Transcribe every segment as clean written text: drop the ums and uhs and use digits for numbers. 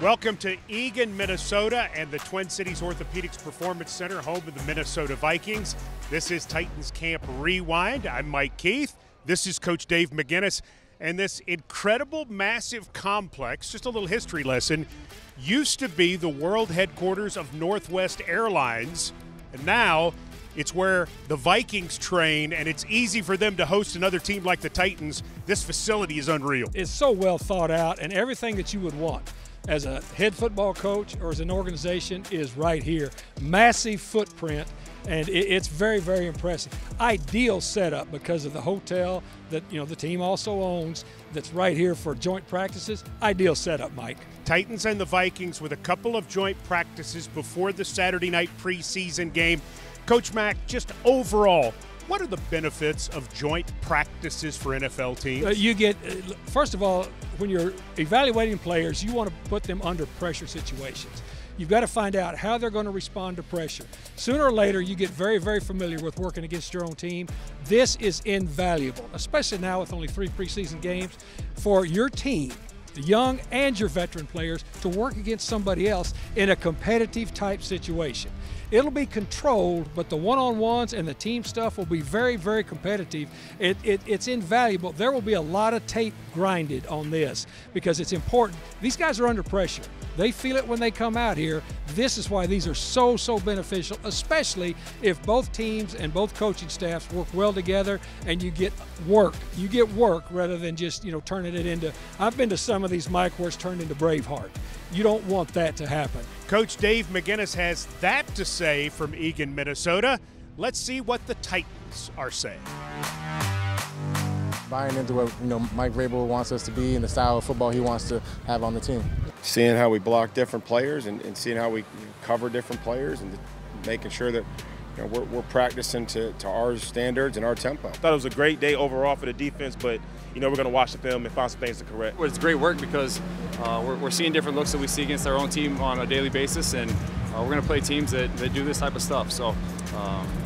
Welcome to Eagan, Minnesota, and the Twin Cities Orthopedics Performance Center, home of the Minnesota Vikings. This is Titans Camp Rewind. I'm Mike Keith. This is Coach Dave McGinnis. And this incredible, massive complex, just a little history lesson, used to be the world headquarters of Northwest Airlines. And now it's where the Vikings train, and it's easy for them to host another team like the Titans. This facility is unreal. It's so well thought out, and everything that you would want as a head football coach or as an organization is right here. Massive footprint, and it's very, very impressive. Ideal setup because of the hotel that the team also owns that's right here for joint practices. Ideal setup, Mike. Titans and the Vikings with a couple of joint practices before the Saturday night preseason game. Coach Mack, just overall, what are the benefits of joint practices for NFL teams? You get, first of all, when you're evaluating players, you want to put them under pressure situations. You've got to find out how they're going to respond to pressure. Sooner or later, you get very, very familiar with working against your own team. This is invaluable, especially now with only 3 preseason games, for your team, the young and your veteran players, to work against somebody else in a competitive type situation. It'll be controlled, but the one-on-ones and the team stuff will be very, very competitive. It's invaluable. There will be a lot of tape grinded on this because it's important. These guys are under pressure. They feel it when they come out here. This is why these are so, so beneficial, especially if both teams and both coaching staffs work well together and you get work. You get work rather than just, turning it into, I've been to some of these, Mike, where it's turned into Braveheart. You don't want that to happen. Coach Dave McGinnis has that to say from Eagan, Minnesota. Let's see what the Titans are saying. Buying into what Mike Vrabel wants us to be and the style of football he wants to have on the team. Seeing how we block different players and seeing how we cover different players and making sure that we're practicing to our standards and our tempo. I thought it was a great day overall for the defense, but we're going to watch the film and find some things to correct. It's great work because we're seeing different looks that we see against our own team on a daily basis, and we're going to play teams that do this type of stuff. So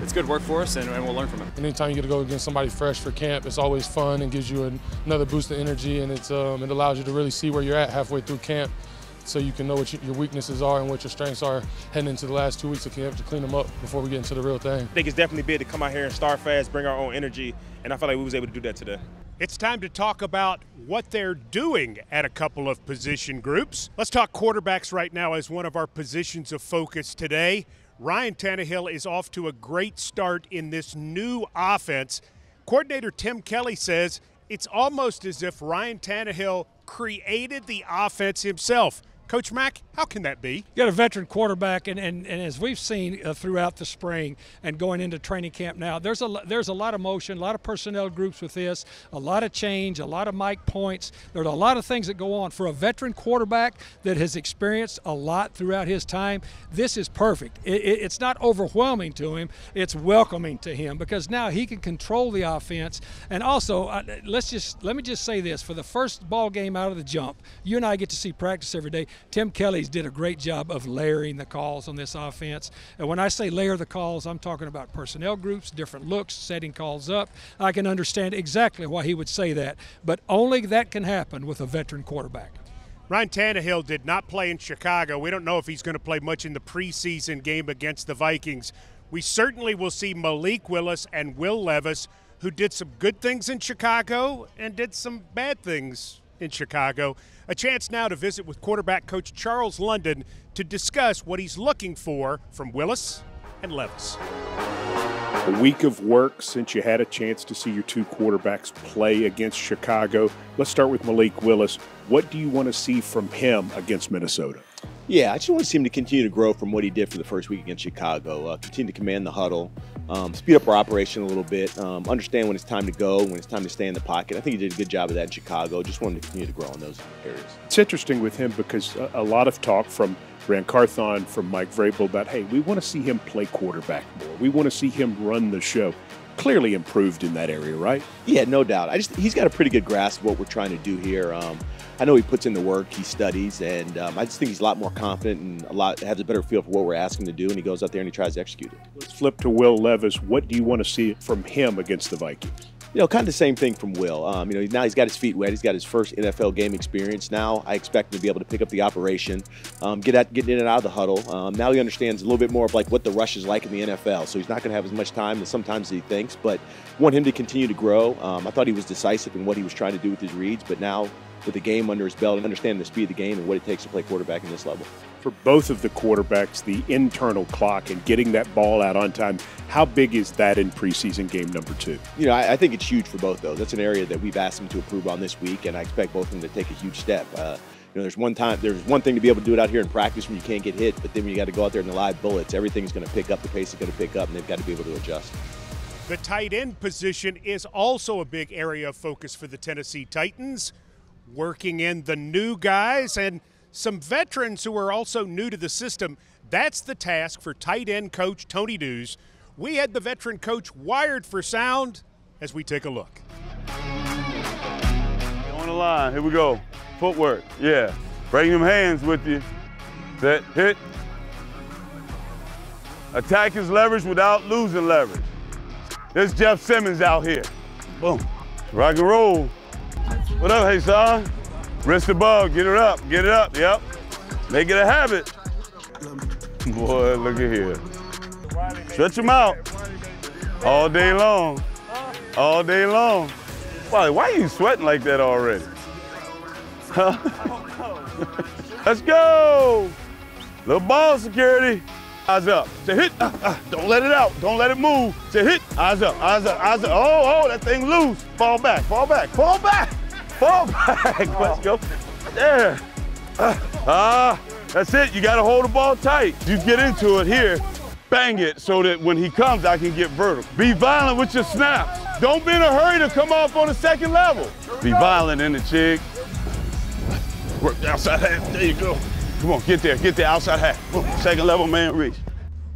it's good work for us, and we'll learn from it. Anytime you get to go against somebody fresh for camp, it's always fun and gives you another boost of energy, and it's it allows you to really see where you're at halfway through camp, so you can know what your weaknesses are and what your strengths are heading into the last 2 weeks if you have to clean them up before we get into the real thing. I think it's definitely big to come out here and start fast, bring our own energy, and I feel like we was able to do that today. It's time to talk about what they're doing at a couple of position groups. Let's talk quarterbacks right now as one of our positions of focus today. Ryan Tannehill is off to a great start in this new offense. Coordinator Tim Kelly says it's almost as if Ryan Tannehill created the offense himself. Coach Mack, how can that be? You got a veteran quarterback, and as we've seen throughout the spring and going into training camp now, there's a lot of motion, a lot of personnel groups with this, a lot of change, a lot of mic points. There's a lot of things that go on. For a veteran quarterback that has experienced a lot throughout his time, this is perfect. It's not overwhelming to him. It's welcoming to him because now he can control the offense. And also, let me just say this. For the first ball game out of the jump, you and I get to see practice every day. Tim Kelly's did a great job of layering the calls on this offense. And when I say layer the calls, I'm talking about personnel groups, different looks, setting calls up. I can understand exactly why he would say that, but only that can happen with a veteran quarterback. Ryan Tannehill did not play in Chicago. We don't know if he's going to play much in the preseason game against the Vikings. We certainly will see Malik Willis and Will Levis, who did some good things in Chicago and did some bad things in Chicago. A chance now to visit with quarterback coach Charles London to discuss what he's looking for from Willis and Levis. A week of work since you had a chance to see your two quarterbacks play against Chicago. Let's start with Malik Willis. What do you want to see from him against Minnesota? Yeah, I just want to see him to continue to grow from what he did for the first week against Chicago, continue to command the huddle, speed up our operation a little bit, understand when it's time to go, when it's time to stay in the pocket. I think he did a good job of that in Chicago. Just wanted to continue to grow in those areas. It's interesting with him because a lot of talk from Grant Carthon, from Mike Vrabel about, hey, we want to see him play quarterback more. We want to see him run the show. Clearly improved in that area, right? Yeah, no doubt. He's got a pretty good grasp of what we're trying to do here. I know he puts in the work, he studies, and I just think he's a lot more confident and has a better feel for what we're asking him to do, and he goes out there and he tries to execute it. Let's flip to Will Levis. What do you want to see from him against the Vikings? You know, kind of the same thing from Will. You know, now he's got his feet wet. He's got his first NFL game experience. Now I expect him to be able to pick up the operation, get in and out of the huddle. Now he understands a little bit more of like what the rush is like in the NFL. So he's not going to have as much time as sometimes he thinks, but want him to continue to grow. I thought he was decisive in what he was trying to do with his reads, but now with the game under his belt and understanding the speed of the game and what it takes to play quarterback in this level. For both of the quarterbacks, the internal clock and getting that ball out on time, how big is that in preseason game number 2? You know, I think it's huge for both those. That's an area that we've asked them to improve on this week, and I expect both of them to take a huge step. You know, there's one thing to be able to do it out here in practice when you can't get hit, but then when you got to go out there in the live bullets, everything's going to pick up, the pace is going to pick up, and they've got to be able to adjust. The tight end position is also a big area of focus for the Tennessee Titans, working in the new guys and some veterans who are also new to the system. That's the task for tight end coach Tony Dews. We had the veteran coach wired for sound as we take a look. On the line, here we go. Footwork, yeah. Bring them hands with you. Set, hit. Attack his leverage without losing leverage. There's Jeff Simmons out here. Boom, rock and roll. What up, hey, son? Wrist the ball, get it up, yep. Make it a habit. Boy, look at here. Stretch him out all day long, all day long. Wally, why are you sweating like that already? Huh? Let's go. Little ball security. Eyes up, say hit. Don't let it out, don't let it move. Say hit, eyes up, eyes up, eyes up. Oh, oh, that thing loose. Fall back, fall back, fall back. Fall back, oh. Let's go. There. That's it, you gotta hold the ball tight. You get into it here, bang it, so that when he comes, I can get vertical. Be violent with your snaps. Don't be in a hurry to come off on the second level. Be violent in the chick. Work the outside half, there you go. Come on, get there, outside half. Boom. Second level, man, reach.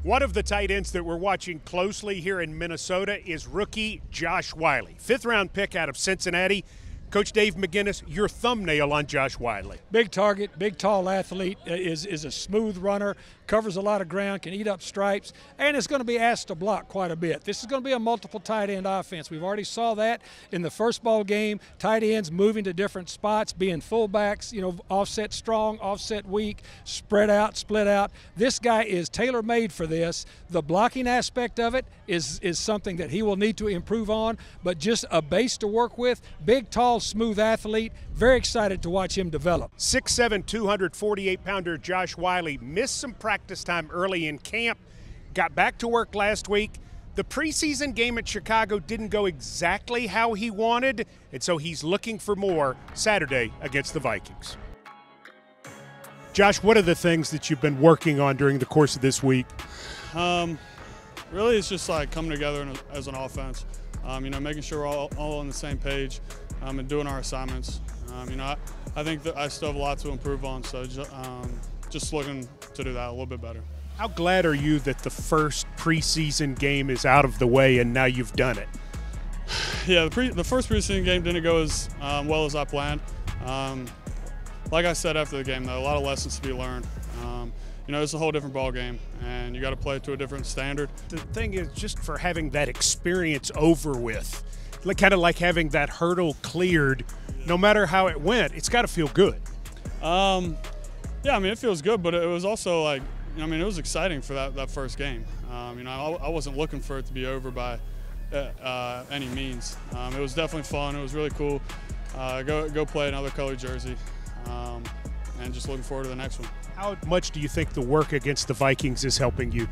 One of the tight ends that we're watching closely here in Minnesota is rookie Josh Wiley, 5th-round pick out of Cincinnati. Coach Dave McGinnis, your thumbnail on Josh Wiley. Big target, big tall athlete, is a smooth runner, covers a lot of ground, can eat up stripes, and is going to be asked to block quite a bit. This is going to be a multiple tight end offense. We've already saw that in the first ball game, tight ends moving to different spots, being fullbacks, you know, offset strong, offset weak, spread out, split out. This guy is tailor-made for this. The blocking aspect of it is something that he will need to improve on, but just a base to work with, big, tall, smooth athlete. Very excited to watch him develop. 6'7", 248-pounder Josh Wiley missed some practice time early in camp, got back to work last week. The preseason game at Chicago didn't go exactly how he wanted, and so he's looking for more Saturday against the Vikings. Josh, what are the things that you've been working on during the course of this week? Really, it's just like coming together as an offense. You know, making sure we're all on the same page. And doing our assignments. You know, I think that I still have a lot to improve on, so just looking to do that a little bit better. How glad are you that the first preseason game is out of the way and now you've done it? Yeah, the first preseason game didn't go as well as I planned. Like I said after the game, though, a lot of lessons to be learned. You know, it's a whole different ball game, and you got to play to a different standard. The thing is, just for having that experience over with, kind of like having that hurdle cleared, no matter how it went, it's got to feel good. Yeah, I mean, it feels good, but it was also like, I mean, it was exciting for that first game. You know, I wasn't looking for it to be over by any means. It was definitely fun. It was really cool. Go play another color jersey, and just looking forward to the next one. How much do you think the work against the Vikings is helping you?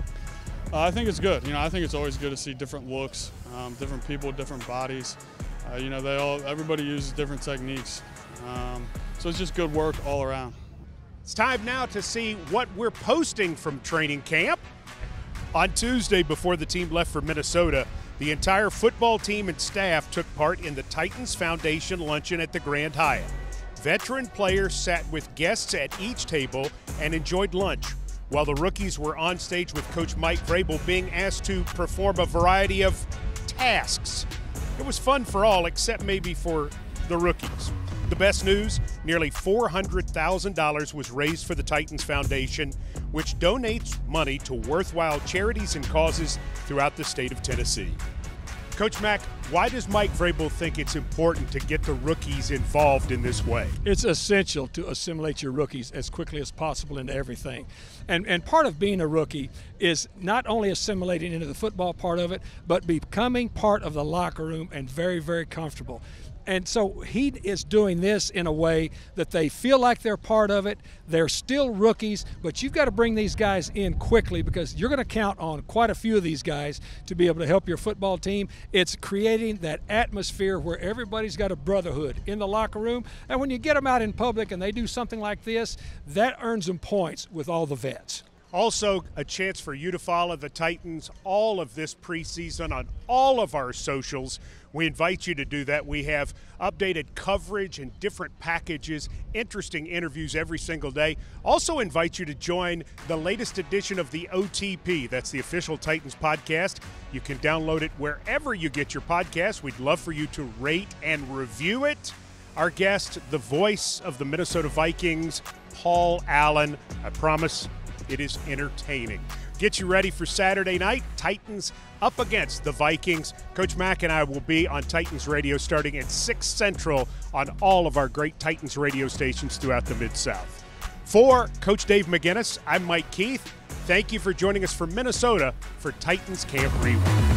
I think it's good. You know, I think it's always good to see different looks, different people, different bodies. You know, everybody uses different techniques. So it's just good work all around. It's time now to see what we're posting from training camp. On Tuesday, before the team left for Minnesota, the entire football team and staff took part in the Titans Foundation luncheon at the Grand Hyatt. Veteran players sat with guests at each table and enjoyed lunch, while the rookies were on stage with Coach Mike Vrabel being asked to perform a variety of tasks. It was fun for all, except maybe for the rookies. The best news, nearly $400,000 was raised for the Titans Foundation, which donates money to worthwhile charities and causes throughout the state of Tennessee. Coach Mack, why does Mike Vrabel think it's important to get the rookies involved in this way? It's essential to assimilate your rookies as quickly as possible into everything. And part of being a rookie is not only assimilating into the football part of it, but becoming part of the locker room and very, very comfortable. And so he is doing this in a way that they feel like they're part of it. They're still rookies, but you've got to bring these guys in quickly because you're going to count on quite a few of these guys to be able to help your football team. It's creating that atmosphere where everybody's got a brotherhood in the locker room. And when you get them out in public and they do something like this, that earns them points with all the vets. Also, a chance for you to follow the Titans all of this preseason on all of our socials. We invite you to do that. We have updated coverage and different packages, interesting interviews every single day. Also invite you to join the latest edition of the OTP. That's the official Titans podcast. You can download it wherever you get your podcast. We'd love for you to rate and review it. Our guest, the voice of the Minnesota Vikings, Paul Allen. I promise it is entertaining. Get you ready for Saturday night, Titans up against the Vikings. Coach Mack and I will be on Titans Radio starting at 6 Central on all of our great Titans radio stations throughout the Mid-South. For Coach Dave McGinnis, I'm Mike Keith. Thank you for joining us from Minnesota for Titans Camp Rewind.